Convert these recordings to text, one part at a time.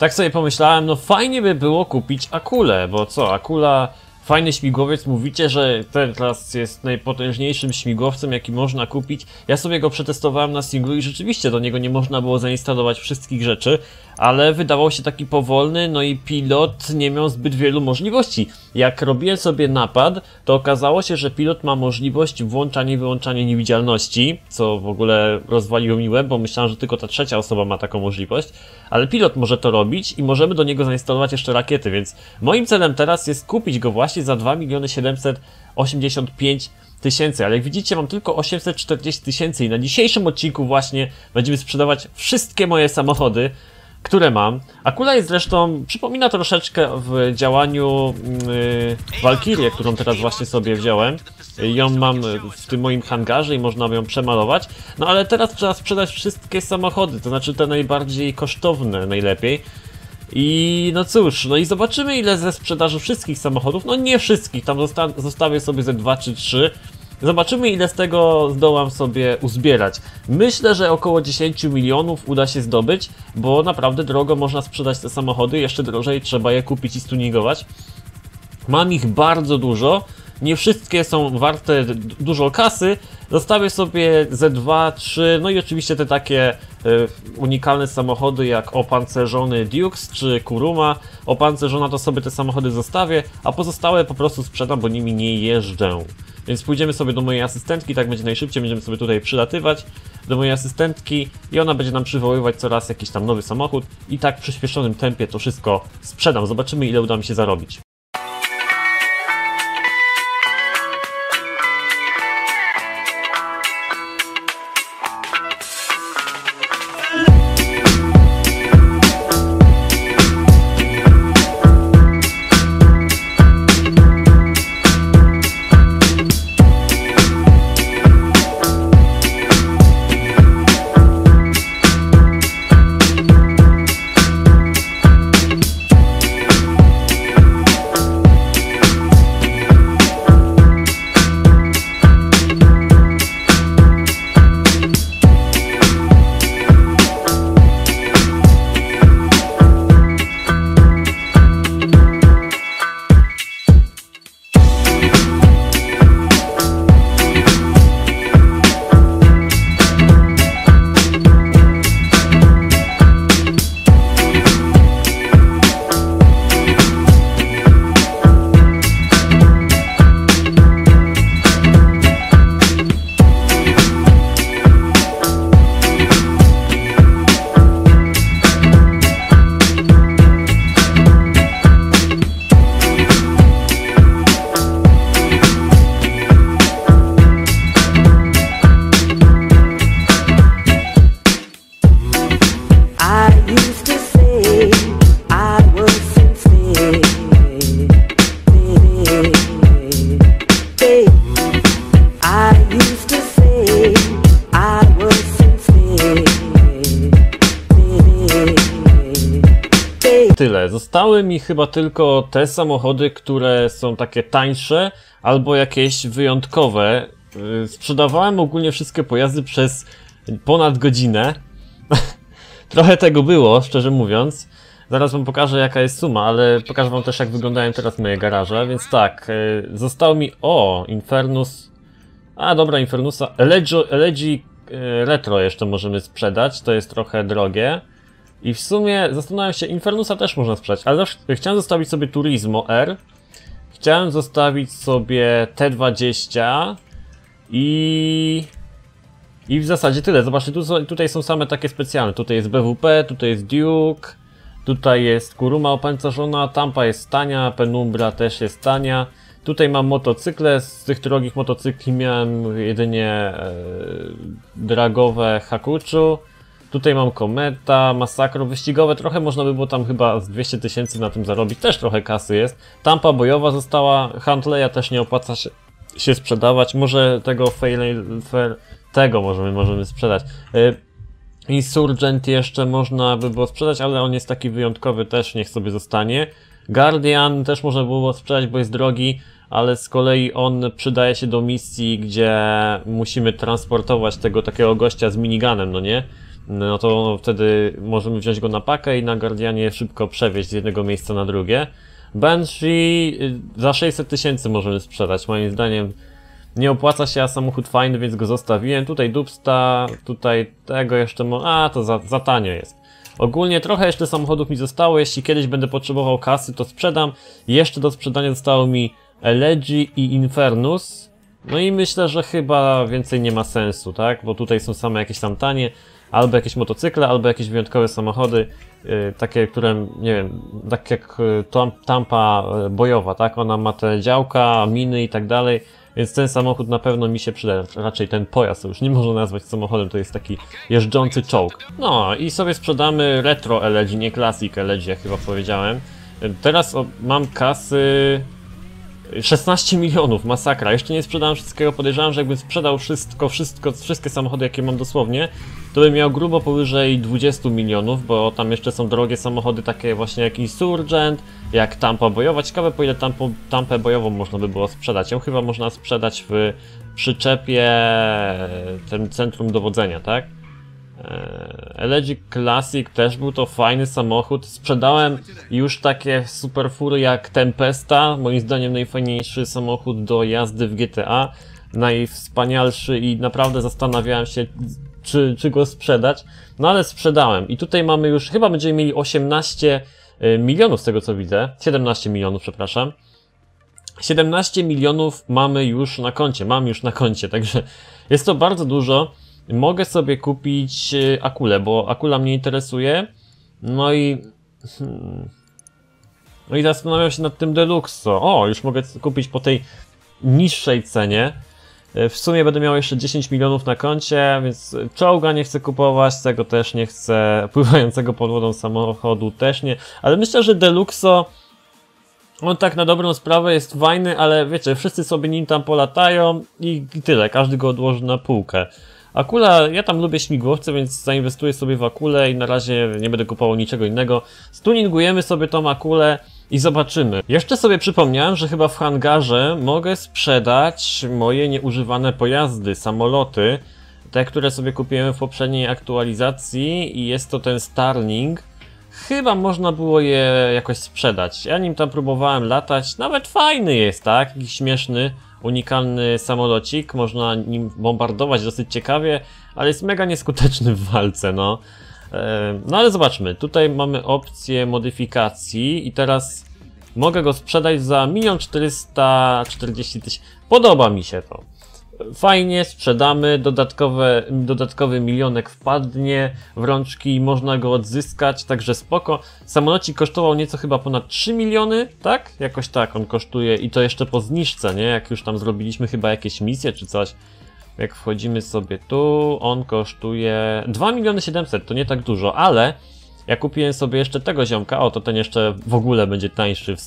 Tak sobie pomyślałem, no fajnie by było kupić Akulę, bo co, Akula, fajny śmigłowiec, mówicie, że ten teraz jest najpotężniejszym śmigłowcem, jaki można kupić. Ja sobie go przetestowałem na singlu i rzeczywiście do niego nie można było zainstalować wszystkich rzeczy, ale wydawał się taki powolny, no i pilot nie miał zbyt wielu możliwości. Jak robiłem sobie napad, to okazało się, że pilot ma możliwość włączania i wyłączania niewidzialności, co w ogóle rozwaliło mi łeb, bo myślałem, że tylko ta trzecia osoba ma taką możliwość, ale pilot może to robić i możemy do niego zainstalować jeszcze rakiety, więc moim celem teraz jest kupić go właśnie za 2 785 000, ale jak widzicie mam tylko 840 000 i na dzisiejszym odcinku właśnie będziemy sprzedawać wszystkie moje samochody, które mam. Akula jest zresztą, przypomina troszeczkę w działaniu Walkirię, którą teraz właśnie sobie wziąłem. Ją mam w tym moim hangarze i można ją przemalować. No ale teraz trzeba sprzedać wszystkie samochody, to znaczy te najbardziej kosztowne najlepiej. I no cóż, no i zobaczymy ile ze sprzedaży wszystkich samochodów, no nie wszystkich, tam zostawię sobie ze 2 czy 3. Zobaczymy ile z tego zdołam sobie uzbierać. Myślę, że około 10 milionów uda się zdobyć, bo naprawdę drogo można sprzedać te samochody, jeszcze drożej trzeba je kupić i stuningować. Mam ich bardzo dużo, nie wszystkie są warte dużo kasy. Zostawię sobie ze 2, 3, no i oczywiście te takie unikalne samochody jak opancerzony Dukes czy Kuruma. Opancerzona to sobie te samochody zostawię, a pozostałe po prostu sprzedam, bo nimi nie jeżdżę. Więc pójdziemy sobie do mojej asystentki, tak będzie najszybciej, będziemy sobie tutaj przylatywać do mojej asystentki i ona będzie nam przywoływać coraz jakiś tam nowy samochód i tak w przyspieszonym tempie to wszystko sprzedam. Zobaczymy ile uda mi się zarobić. Tyle. Zostały mi chyba tylko te samochody, które są takie tańsze albo jakieś wyjątkowe. Sprzedawałem ogólnie wszystkie pojazdy przez ponad godzinę. Trochę tego było, szczerze mówiąc. Zaraz wam pokażę jaka jest suma, ale pokażę wam też jak wyglądają teraz moje garaże, więc tak, został mi... O! Infernus... A dobra, Infernusa... Elegy Retro jeszcze możemy sprzedać, to jest trochę drogie. I w sumie zastanawiam się, Infernusa też można sprzedać, ale chciałem zostawić sobie Turismo R. Chciałem zostawić sobie T20 i w zasadzie tyle. Zobaczcie, tutaj są same takie specjalne. Tutaj jest BWP, tutaj jest Duke, tutaj jest Kuruma opancerzona, Tampa jest tania, Penumbra też jest tania. Tutaj mam motocykle, z tych drogich motocykli miałem jedynie dragowe Hakuchu. Tutaj mam Kometa, Masakro, wyścigowe, trochę można by było tam chyba z 200 000 na tym zarobić, też trochę kasy jest. Tampa bojowa została, Huntleya też nie opłaca się sprzedawać, może tego możemy sprzedać. Insurgent jeszcze można by było sprzedać, ale on jest taki wyjątkowy, też niech sobie zostanie. Guardian też można by było sprzedać, bo jest drogi, ale z kolei on przydaje się do misji, gdzie musimy transportować tego takiego gościa z miniganem, no nie? no to wtedy możemy wziąć go na pakę i na Guardianie szybko przewieźć z jednego miejsca na drugie. Banshee za 600 000 możemy sprzedać, moim zdaniem nie opłaca się, a samochód fajny, więc go zostawiłem. Tutaj Dubsta, tutaj tego jeszcze to za tanio jest. Ogólnie trochę jeszcze samochodów mi zostało, jeśli kiedyś będę potrzebował kasy, to sprzedam. Jeszcze do sprzedania zostało mi Elegy i Infernus. No i myślę, że chyba więcej nie ma sensu, tak? Bo tutaj są same jakieś tam tanie, albo jakieś motocykle, albo jakieś wyjątkowe samochody, takie, które, nie wiem, tak jak Tampa bojowa, tak? Ona ma te działka, miny i tak dalej, więc ten samochód na pewno mi się przyda. Raczej ten pojazd już nie można nazwać samochodem, to jest taki jeżdżący czołg. No i sobie sprzedamy retro Elegy, nie classic Elegy, jak chyba powiedziałem. Teraz mam kasy 16 milionów, masakra. Jeszcze nie sprzedałem wszystkiego, podejrzewam, że jakbym sprzedał wszystkie samochody, jakie mam dosłownie, to bym miał grubo powyżej 20 milionów, bo tam jeszcze są drogie samochody takie właśnie jak Insurgent, jak Tampa bojowa. Ciekawe, po ile Tampę bojową można by było sprzedać. Ją chyba można sprzedać w przyczepie, tym centrum dowodzenia, tak? Elegy Classic też był to fajny samochód. Sprzedałem już takie super fury jak Tempesta, moim zdaniem najfajniejszy samochód do jazdy w GTA, najwspanialszy, i naprawdę zastanawiałem się, czy go sprzedać, no ale sprzedałem. I tutaj mamy już, chyba będziemy mieli 18 milionów z tego co widzę, 17 milionów, przepraszam. 17 milionów mamy już na koncie, także jest to bardzo dużo. Mogę sobie kupić Akulę, bo Akula mnie interesuje. No i zastanawiam się nad tym Deluxo. O, już mogę kupić po tej niższej cenie. W sumie będę miał jeszcze 10 milionów na koncie, więc czołga nie chcę kupować, tego też nie chcę, pływającego pod wodą samochodu też nie. Ale myślę, że Deluxo, on tak na dobrą sprawę jest fajny, ale wiecie, wszyscy sobie nim tam polatają i tyle, każdy go odłoży na półkę. Akula, ja tam lubię śmigłowce, więc zainwestuję sobie w Akulę i na razie nie będę kupował niczego innego. Stuningujemy sobie tą Akulę i zobaczymy. Jeszcze sobie przypomniałem, że chyba w hangarze mogę sprzedać moje nieużywane pojazdy, samoloty. Te, które sobie kupiłem w poprzedniej aktualizacji, i jest to ten Starling. Chyba można było je jakoś sprzedać. Ja nim tam próbowałem latać, nawet fajny jest, tak? Jakiś śmieszny, unikalny samolocik, można nim bombardować dosyć ciekawie, ale jest mega nieskuteczny w walce, no. No ale zobaczmy, tutaj mamy opcję modyfikacji i teraz mogę go sprzedać za 1 440 000. Podoba mi się to. Fajnie, sprzedamy, dodatkowy milionek wpadnie w rączki, można go odzyskać, także spoko. Samolocik kosztował nieco chyba ponad 3 miliony, tak? Jakoś tak on kosztuje, i to jeszcze po zniżce, nie? Jak już tam zrobiliśmy chyba jakieś misje czy coś. Jak wchodzimy sobie tu, on kosztuje 2 700 000, to nie tak dużo, ale ja kupiłem sobie jeszcze tego ziomka, o, to ten jeszcze w ogóle będzie tańszy w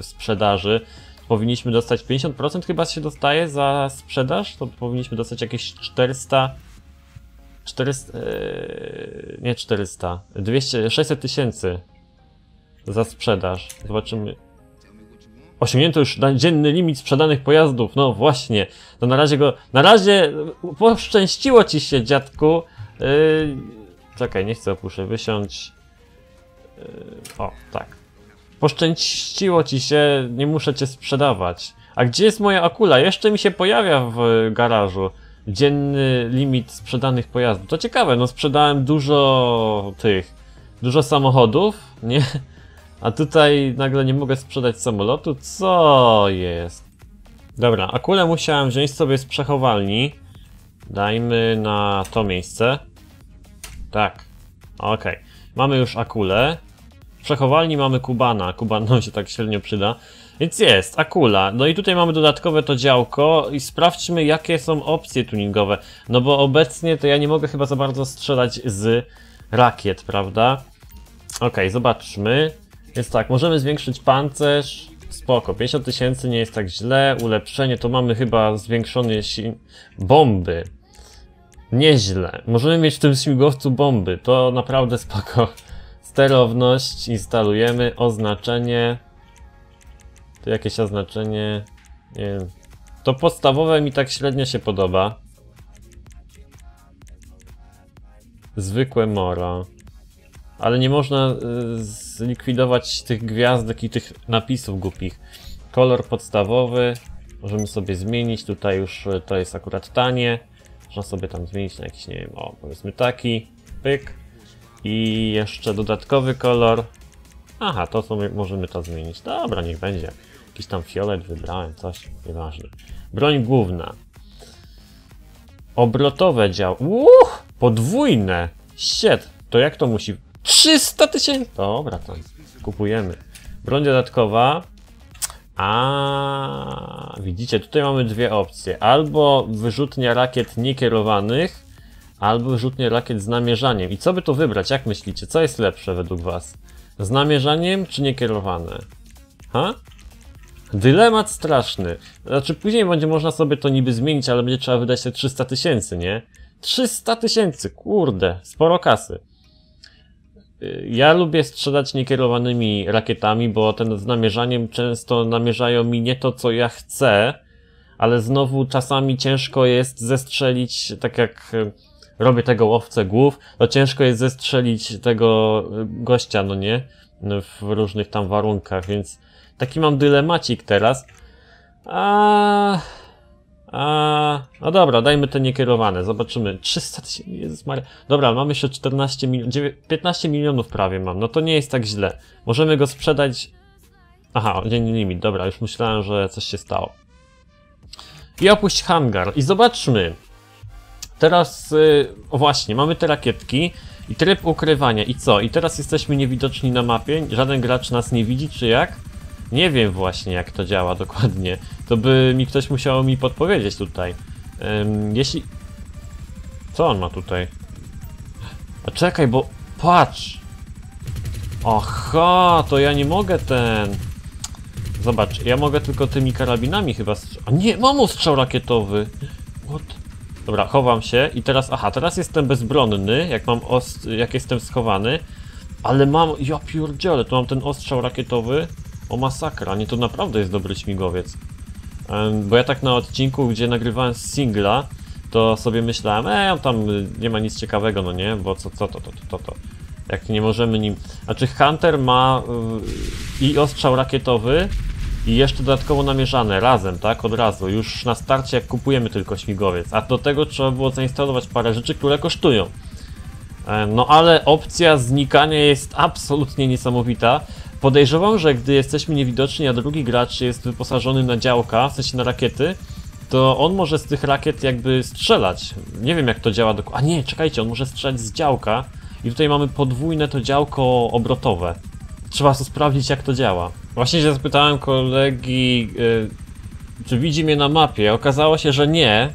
sprzedaży. Powinniśmy dostać 50%, chyba się dostaje za sprzedaż, to powinniśmy dostać jakieś 600 000 za sprzedaż. Zobaczymy. Osiągnięto już dzienny limit sprzedanych pojazdów, no właśnie. To na razie go, poszczęściło ci się, dziadku. Czekaj, nie chcę opuszczać, wysiądź. O, tak. Poszczęściło ci się, nie muszę cię sprzedawać. A gdzie jest moja Akula? Jeszcze mi się pojawia w garażu. Dzienny limit sprzedanych pojazdów. To ciekawe, no sprzedałem dużo tych, samochodów, nie? A tutaj nagle nie mogę sprzedać samolotu, co jest? Dobra, Akulę musiałem wziąć sobie z przechowalni. Dajmy na to miejsce. Tak, okej. Mamy już Akulę. W przechowalni mamy Kubana, Kubanom się tak średnio przyda, więc jest Akula. No i tutaj mamy dodatkowe to działko i sprawdźmy, jakie są opcje tuningowe, no bo obecnie to ja nie mogę chyba za bardzo strzelać z rakiet, prawda? Okej, zobaczmy, więc tak, możemy zwiększyć pancerz, spoko, 50 000 nie jest tak źle, ulepszenie to mamy chyba zwiększone bomby, nieźle, możemy mieć w tym śmigłowcu bomby, to naprawdę spoko. Sterowność instalujemy, oznaczenie, tu jakieś oznaczenie, nie wiem, to podstawowe mi tak średnio się podoba. zwykłe mora. Ale nie można zlikwidować tych gwiazdek i tych napisów głupich. Kolor podstawowy możemy sobie zmienić, tutaj już to jest akurat tanie. Można sobie tam zmienić na jakiś, nie wiem, o, powiedzmy taki, pyk. I jeszcze dodatkowy kolor. Aha, to sobie możemy to zmienić. Dobra, niech będzie. Jakiś tam fiolet wybrałem, coś, nieważne. Broń główna. Obrotowe dział. Uch, podwójne. Shit, to jak to musi... 300 000! Dobra, tam kupujemy. Broń dodatkowa. A widzicie, tutaj mamy dwie opcje. Albo wyrzutnia rakiet niekierowanych, albo wyrzutnia rakiet z namierzaniem. I co by tu wybrać? Jak myślicie? Co jest lepsze według was? Z namierzaniem czy niekierowane? Ha? Dylemat straszny. Znaczy później będzie można sobie to niby zmienić, ale będzie trzeba wydać te 300 000, nie? 300 000! Kurde, sporo kasy. Ja lubię strzelać niekierowanymi rakietami, bo ten z namierzaniem często namierzają mi nie to, co ja chcę, ale znowu czasami ciężko jest zestrzelić, tak jak robię tego łowcę głów, to ciężko jest zestrzelić tego gościa, no nie? W różnych tam warunkach, więc taki mam dylemacik teraz. No dobra, dajmy te niekierowane, zobaczymy. 300 000, Jezus Maria. Dobra, mamy jeszcze 14 milionów, 15 milionów prawie mam, no to nie jest tak źle. Możemy go sprzedać... Aha, dzienny limit, dobra, już myślałem, że coś się stało. I opuść hangar i zobaczmy. Teraz, właśnie, mamy te rakietki i tryb ukrywania i co? I teraz jesteśmy niewidoczni na mapie, żaden gracz nas nie widzi, czy jak? Nie wiem właśnie, jak to działa dokładnie. To by mi ktoś musiał podpowiedzieć tutaj. Jeśli... Co on ma tutaj? A czekaj, bo... Patrz! Aha, to ja nie mogę ten... Zobacz, ja mogę tylko tymi karabinami chyba... A nie, mam ostrzał rakietowy! What? Dobra, chowam się i teraz... Aha, teraz jestem bezbronny, jak mam jak jestem schowany. Ale mam... Ja pierdzielę, to mam ten ostrzał rakietowy. O masakra, nie, to naprawdę jest dobry śmigłowiec. Bo ja tak na odcinku, gdzie nagrywałem singla, to sobie myślałem, tam nie ma nic ciekawego, no nie, bo co to. Jak nie możemy nim... Znaczy Hunter ma i ostrzał rakietowy, i jeszcze dodatkowo namierzane, razem, tak, od razu, już na starcie, jak kupujemy tylko śmigłowiec. A do tego trzeba było zainstalować parę rzeczy, które kosztują. No ale opcja znikania jest absolutnie niesamowita. Podejrzewam, że gdy jesteśmy niewidoczni, a drugi gracz jest wyposażony na działka, w sensie na rakiety, to on może z tych rakiet jakby strzelać. Nie wiem, jak to działa dokładnie. A nie, czekajcie, on może strzelać z działka i tutaj mamy podwójne to działko obrotowe. Trzeba to sprawdzić, jak to działa. Właśnie się zapytałem kolegi, czy widzi mnie na mapie. Okazało się, że nie.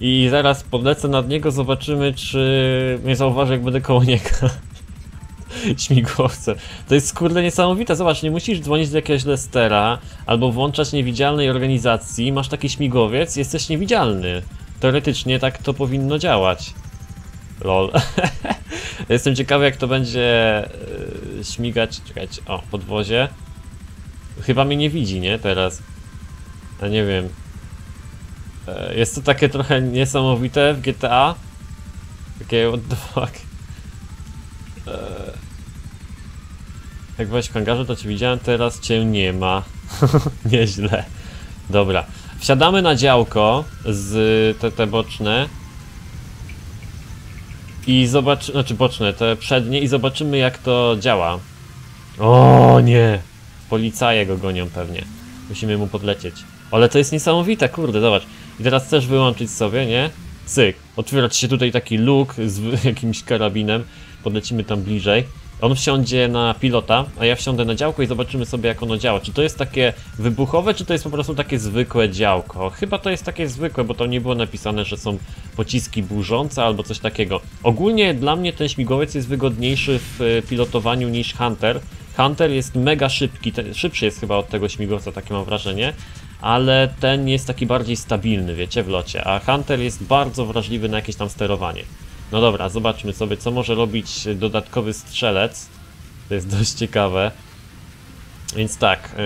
I zaraz podlecę nad niego, zobaczymy, czy mnie zauważy, jak będę koło niego. Śmigłowce. To jest kurde niesamowite. Zobacz, nie musisz dzwonić do jakiegoś Lestera albo włączać niewidzialnej organizacji. Masz taki śmigłowiec, jesteś niewidzialny. Teoretycznie tak to powinno działać. Lol. Jestem ciekawy, jak to będzie śmigać. Czekajcie, o, podwozie. Chyba mnie nie widzi, nie? Teraz. A nie wiem. Jest to takie trochę niesamowite w GTA. Takie what the fuck. Jak byłeś w hangarze, to cię widziałem, teraz cię nie ma. Nieźle. Dobra, wsiadamy na działko z te boczne i zobaczymy, znaczy boczne, te przednie, i zobaczymy, jak to działa. O nie! Policaje go gonią pewnie. Musimy mu podlecieć. Ale to jest niesamowite, kurde, zobacz. I teraz też wyłączyć sobie, nie? Cyk. Otwiera ci się tutaj taki luk z jakimś karabinem. Podlecimy tam bliżej. On wsiądzie na pilota, a ja wsiądę na działko i zobaczymy sobie, jak ono działa. Czy to jest takie wybuchowe, czy to jest po prostu takie zwykłe działko? Chyba to jest takie zwykłe, bo to nie było napisane, że są pociski burzące albo coś takiego. Ogólnie dla mnie ten śmigłowiec jest wygodniejszy w pilotowaniu niż Hunter. Hunter jest mega szybki, szybszy jest chyba od tego śmigłowca, takie mam wrażenie. Ale ten jest taki bardziej stabilny, wiecie, w locie. A Hunter jest bardzo wrażliwy na jakieś tam sterowanie. No dobra, zobaczmy sobie, co może robić dodatkowy strzelec. To jest dość ciekawe. Więc tak,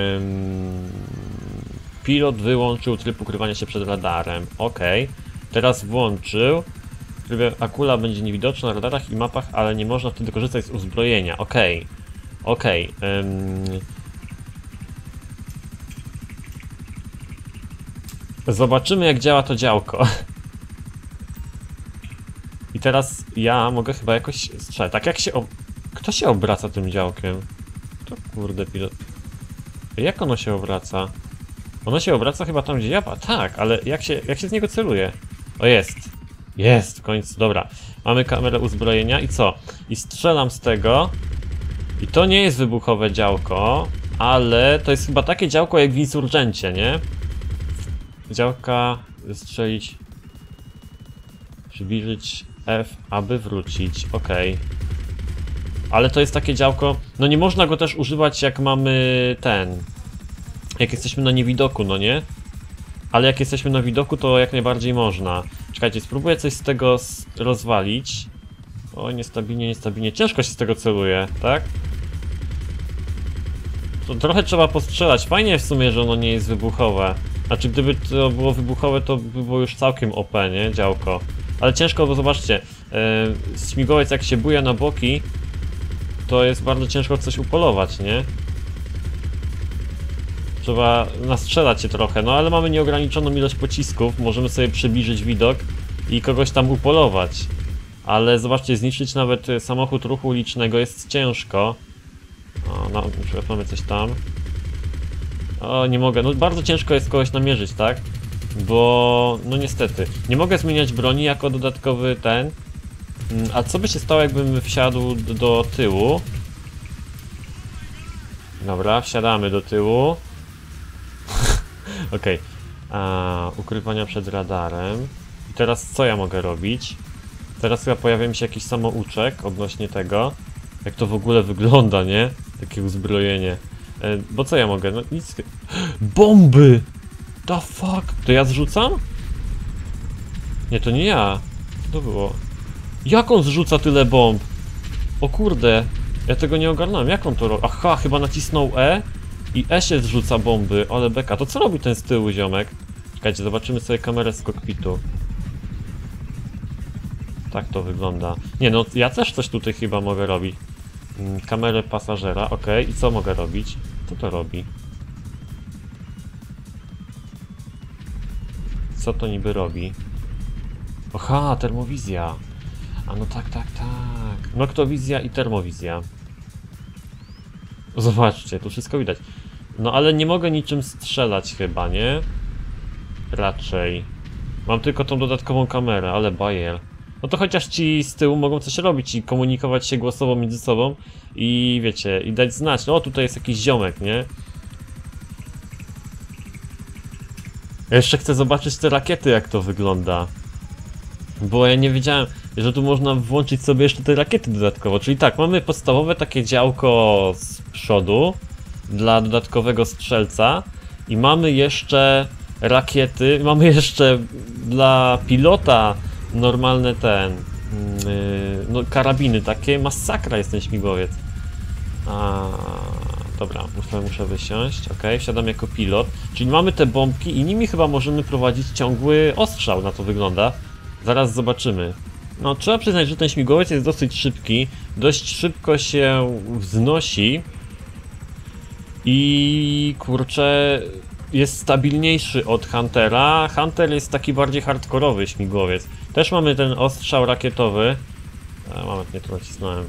pilot wyłączył tryb ukrywania się przed radarem. Ok, teraz włączył. w trybie Akula będzie niewidoczna na radarach i mapach, ale nie można wtedy korzystać z uzbrojenia. Okej, okej. Zobaczymy, jak działa to działko. I teraz ja mogę chyba jakoś strzelać. Tak jak się... Kto się obraca tym działkiem? To kurde pilot. Jak ono się obraca? Ono się obraca chyba tam, gdzie ja... Tak, ale jak się z niego celuje? O, jest. Jest, w końcu. Dobra. Mamy kamerę uzbrojenia i co? I strzelam z tego. I to nie jest wybuchowe działko, ale to jest chyba takie działko jak w Insurgencie, nie? Działka strzelić, przybliżyć F, aby wrócić, ok. Ale to jest takie działko, no nie można go też używać jak mamy ten, jak jesteśmy na niewidoku, no nie? Ale jak jesteśmy na widoku, to jak najbardziej można. Czekajcie, spróbuję coś z tego rozwalić. O, niestabilnie, niestabilnie, ciężko się z tego celuje, tak? To trochę trzeba postrzelać, fajnie w sumie, że ono nie jest wybuchowe. Znaczy, gdyby to było wybuchowe, to by było już całkiem OP, nie? Działko. Ale ciężko, bo zobaczcie, śmigłowiec jak się buja na boki, to jest bardzo ciężko coś upolować, nie? Trzeba nastrzelać się trochę, no ale mamy nieograniczoną ilość pocisków, możemy sobie przybliżyć widok i kogoś tam upolować. Ale zobaczcie, zniszczyć nawet samochód ruchu ulicznego jest ciężko. O, no, na przykład mamy coś tam. O, nie mogę, no bardzo ciężko jest kogoś namierzyć, tak? Bo, no niestety, nie mogę zmieniać broni jako dodatkowy ten. A co by się stało, jakbym wsiadł do tyłu? Dobra, wsiadamy do tyłu. Okej. Ukrywania przed radarem. I teraz co ja mogę robić? Teraz chyba pojawia mi się jakiś samouczek odnośnie tego, jak to w ogóle wygląda, nie? Takie uzbrojenie. Bo co ja mogę? No nic... Bomby! The fuck? To ja zrzucam? Nie, to nie ja. Co to było? Jak on zrzuca tyle bomb? O kurde, ja tego nie ogarnąłem. Jak on to robi? Aha, chyba nacisnął E i E się zrzuca bomby. Ale beka, to co robi ten z tyłu ziomek? Czekajcie, zobaczymy sobie kamerę z kokpitu. Tak to wygląda. Nie no, ja też coś tutaj chyba mogę robić. Kamerę pasażera, ok. I co mogę robić? Co to robi? Co to niby robi? Aha, termowizja. A no tak, tak, tak. Noktowizja i termowizja. Zobaczcie, tu wszystko widać. No ale nie mogę niczym strzelać chyba, nie? Raczej. Mam tylko tą dodatkową kamerę, ale bajer. No to chociaż ci z tyłu mogą coś robić i komunikować się głosowo między sobą i wiecie, i dać znać. No tutaj jest jakiś ziomek, nie? Ja jeszcze chcę zobaczyć te rakiety, jak to wygląda. Bo ja nie wiedziałem, że tu można włączyć sobie jeszcze te rakiety dodatkowo. Czyli tak, mamy podstawowe takie działko z przodu dla dodatkowego strzelca i mamy jeszcze rakiety, mamy jeszcze dla pilota normalne ten... no karabiny takie, masakra jest ten śmigłowiec. Dobra, muszę wysiąść, ok, wsiadam jako pilot. Czyli mamy te bombki i nimi chyba możemy prowadzić ciągły ostrzał, na to wygląda. Zaraz zobaczymy. No trzeba przyznać, że ten śmigłowiec jest dosyć szybki, dość szybko się wznosi. I kurczę... Jest stabilniejszy od Huntera. Hunter jest taki bardziej hardkorowy śmigłowiec. Też mamy ten ostrzał rakietowy. Moment, nie to nacisnąłem.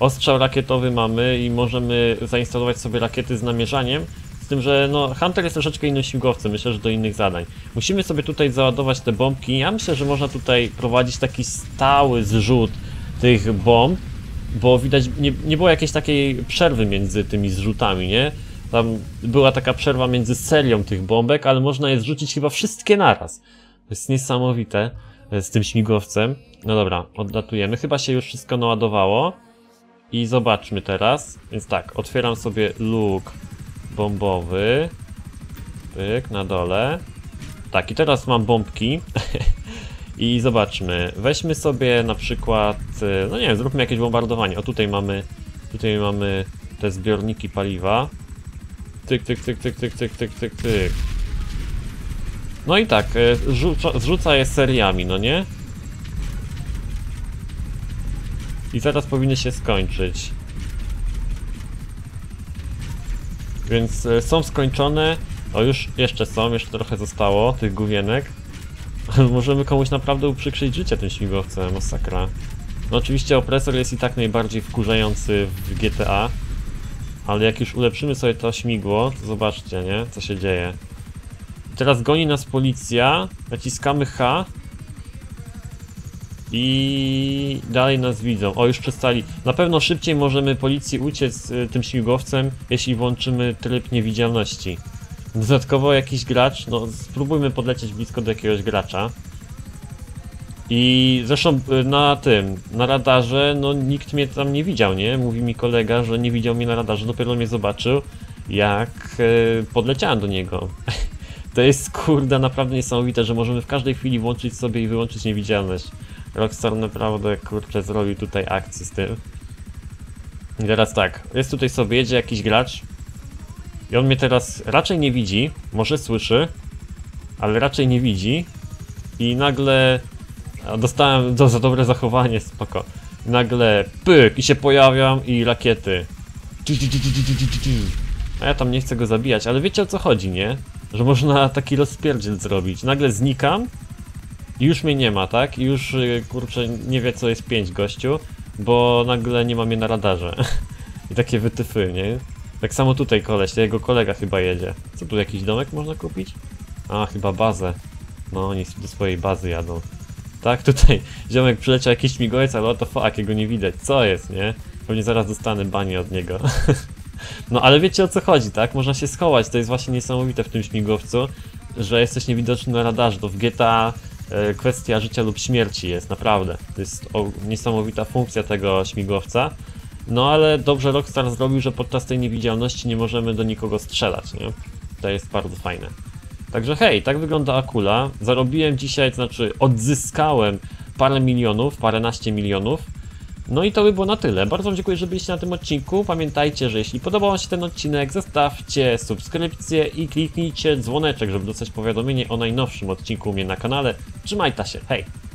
Ostrzał rakietowy mamy i możemy zainstalować sobie rakiety z namierzaniem. Z tym, że no, Hunter jest troszeczkę innym śmigłowcem, myślę, że do innych zadań. Musimy sobie tutaj załadować te bombki. Ja myślę, że można tutaj prowadzić taki stały zrzut tych bomb, bo widać, nie było jakiejś takiej przerwy między tymi zrzutami, nie? Tam była taka przerwa między serią tych bombek, ale można je zrzucić chyba wszystkie naraz. To jest niesamowite z tym śmigłowcem. No dobra, odlatujemy. Chyba się już wszystko naładowało. I zobaczmy teraz. Więc tak, otwieram sobie luk bombowy. Pyk, na dole. Tak, i teraz mam bombki. I zobaczmy. Weźmy sobie na przykład... No nie wiem, zróbmy jakieś bombardowanie. O, tutaj mamy te zbiorniki paliwa. Tyk, tyk, tyk, tyk, tyk, tyk, tyk, tyk, tyk. No i tak, zrzuca je seriami, no nie? I zaraz powinny się skończyć. Więc są skończone. O, już jeszcze są, jeszcze trochę zostało tych gówienek. Możemy komuś naprawdę uprzykrzyć życie tym śmigłowcem, masakra. No oczywiście Opresor jest i tak najbardziej wkurzający w GTA. Ale jak już ulepszymy sobie to śmigło, to zobaczcie, nie? Co się dzieje. Teraz goni nas policja, naciskamy H. I dalej nas widzą. O, już przestali. Na pewno szybciej możemy policji uciec tym śmigłowcem, jeśli włączymy tryb niewidzialności. Dodatkowo jakiś gracz, no spróbujmy podlecieć blisko do jakiegoś gracza. I zresztą na radarze, no nikt mnie tam nie widział, nie? Mówi mi kolega, że nie widział mnie na radarze, dopiero mnie zobaczył, jak podleciałem do niego. To jest kurde naprawdę niesamowite, że możemy w każdej chwili włączyć sobie i wyłączyć niewidzialność. Rockstar naprawdę kurczę zrobił tutaj akcję z tym. I teraz tak, jest tutaj sobie, jedzie jakiś gracz. I on mnie teraz raczej nie widzi, może słyszy, ale raczej nie widzi. I nagle dostałem za dobre zachowanie, spoko. I nagle pyk i się pojawiam i rakiety. A ja tam nie chcę go zabijać, ale wiecie o co chodzi, nie? Że można taki rozpierdziel zrobić. Nagle znikam i już mnie nie ma, tak? I już kurczę nie wie co jest 5 gościu, bo nagle nie ma mnie na radarze. I takie wytyfy, nie? Tak samo tutaj koleś, to jego kolega chyba jedzie. Co tu, jakiś domek można kupić? A, chyba bazę. No, oni do swojej bazy jadą. Tak, tutaj ziomek przyleciał jakiś śmigłowiec, ale what the fuck, jego nie widać. Co jest, nie? Pewnie zaraz dostanę banie od niego. No, ale wiecie o co chodzi, tak? Można się schować, to jest właśnie niesamowite w tym śmigłowcu, że jesteś niewidoczny na radarze. To w GTA kwestia życia lub śmierci jest, naprawdę. To jest niesamowita funkcja tego śmigłowca. No ale dobrze Rockstar zrobił, że podczas tej niewidzialności nie możemy do nikogo strzelać, nie? To jest bardzo fajne. Także hej, tak wygląda Akula. Zarobiłem dzisiaj, znaczy odzyskałem parę milionów, paręnaście milionów. No i to by było na tyle. Bardzo wam dziękuję, że byliście na tym odcinku. Pamiętajcie, że jeśli podobał wam się ten odcinek, zostawcie subskrypcję i kliknijcie dzwoneczek, żeby dostać powiadomienie o najnowszym odcinku u mnie na kanale. Trzymajcie się, hej!